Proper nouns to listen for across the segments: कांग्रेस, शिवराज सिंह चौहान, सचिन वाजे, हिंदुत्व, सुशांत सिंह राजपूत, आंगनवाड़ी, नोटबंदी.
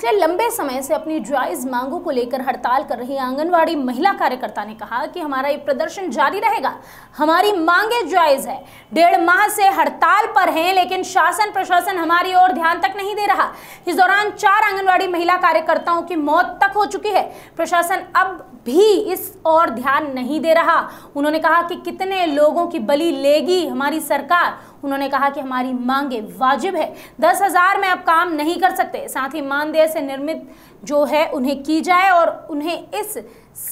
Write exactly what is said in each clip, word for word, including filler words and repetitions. पिछले लंबे समय से अपनी जायज मांगों को लेकर हड़ताल कर रही आंगनवाड़ी महिला कार्यकर्ता ने कहा कि हमारा ये प्रदर्शन जारी रहेगा, हमारी मांगे जायज है। डेढ़ माह से हड़ताल पर हैं, लेकिन शासन प्रशासन हमारी ओर ध्यान तक नहीं दे रहा। इस दौरान चार आंगनवाड़ी महिला कार्यकर्ताओं की मौत तक हो चुकी है। प्रशासन अब भी इस ओर ध्यान नहीं दे रहा। उन्होंने कहा कि कितने लोगों की बलि लेगी हमारी सरकार। उन्होंने कहा कि हमारी मांगे वाजिब है, दस हजार में अब काम नहीं कर सकते, साथ ही मानदेय से निर्मित जो है उन्हें की जाए और उन्हें इस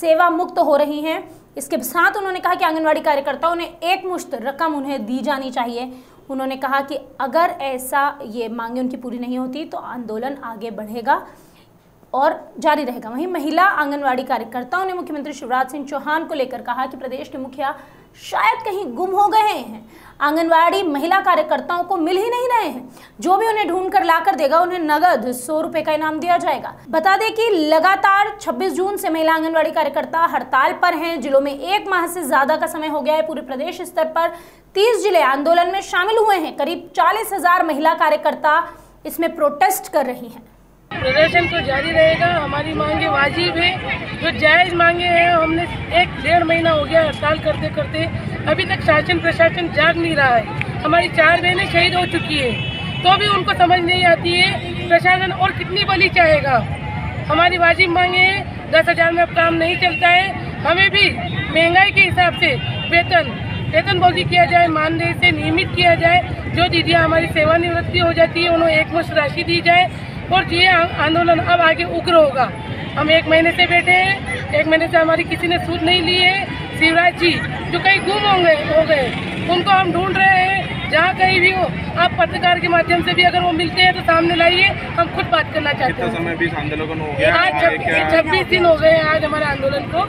सेवा मुक्त हो रही हैं। इसके साथ उन्होंने कहा कि आंगनवाड़ी कार्यकर्ताओं ने एक मुश्त रकम उन्हें दी जानी चाहिए। उन्होंने कहा कि अगर ऐसा ये मांगे उनकी पूरी नहीं होती तो आंदोलन आगे बढ़ेगा और जारी रहेगा। वहीं महिला आंगनवाड़ी कार्यकर्ताओं ने मुख्यमंत्री शिवराज सिंह चौहान को लेकर कहा कि प्रदेश के मुखिया शायद कहीं गुम हो गए हैं, आंगनवाड़ी महिला कार्यकर्ताओं को मिल ही नहीं रहे हैं। जो भी उन्हें ढूंढ कर लाकर देगा उन्हें नगद सौ रुपए का इनाम दिया जाएगा। बता दें कि लगातार छब्बीस जून से महिला आंगनवाड़ी कार्यकर्ता हड़ताल पर हैं। जिलों में एक माह से ज्यादा का समय हो गया है। पूरे प्रदेश स्तर पर तीस जिले आंदोलन में शामिल हुए हैं। करीब चालीस हजार महिला कार्यकर्ता इसमें प्रोटेस्ट कर रही हैं। प्रदर्शन तो जारी रहेगा, हमारी मांगे वाजिब है, जो जायज़ मांगे हैं। हमने एक डेढ़ महीना हो गया हड़ताल करते करते, अभी तक शासन प्रशासन जाग नहीं रहा है। हमारी चार बहनें शहीद हो चुकी है, तो भी उनको समझ नहीं आती है प्रशासन और कितनी बलि चाहेगा। हमारी वाजिब मांगे हैं, दस हज़ार में अब काम नहीं चलता है। हमें भी महंगाई के हिसाब से वेतन वेतनभोगी किया जाए, मानदेय से नियमित किया जाए। जो दीदियाँ हमारी सेवानिवृत्ति हो जाती है उन्हें एकमुश्त राशि दी जाए और ये आंदोलन अब आगे उग्र होगा। हम एक महीने से बैठे हैं, एक महीने से हमारी किसी ने सूद नहीं ली है। शिवराज जी जो कहीं गुम हो गए हो गए उनको हम ढूंढ रहे हैं। जहाँ कहीं भी हो, आप पत्रकार के माध्यम से भी अगर वो मिलते हैं तो सामने लाइए, हम खुद बात करना चाहते हैं। समय भी आंदोलन हो गया, आज छब्बीस दिन हो गए आज हमारे आंदोलन को,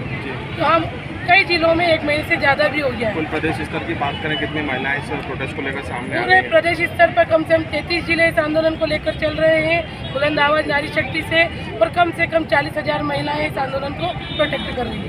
तो हम कई जिलों में एक महीने से ज़्यादा भी हो गया है। प्रदेश स्तर की बात करें, कितनी महिलाएं इस प्रोटेस्ट को लेकर सामने आ रही हैं? प्रदेश स्तर पर कम से कम तैंतीस जिले इस आंदोलन को लेकर चल रहे हैं बुलंद आवाज नारी शक्ति से, और कम से कम चालीस हजार महिलाएं इस आंदोलन को प्रोटेक्ट कर रही हैं।